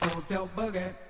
Full Tilt Boogie.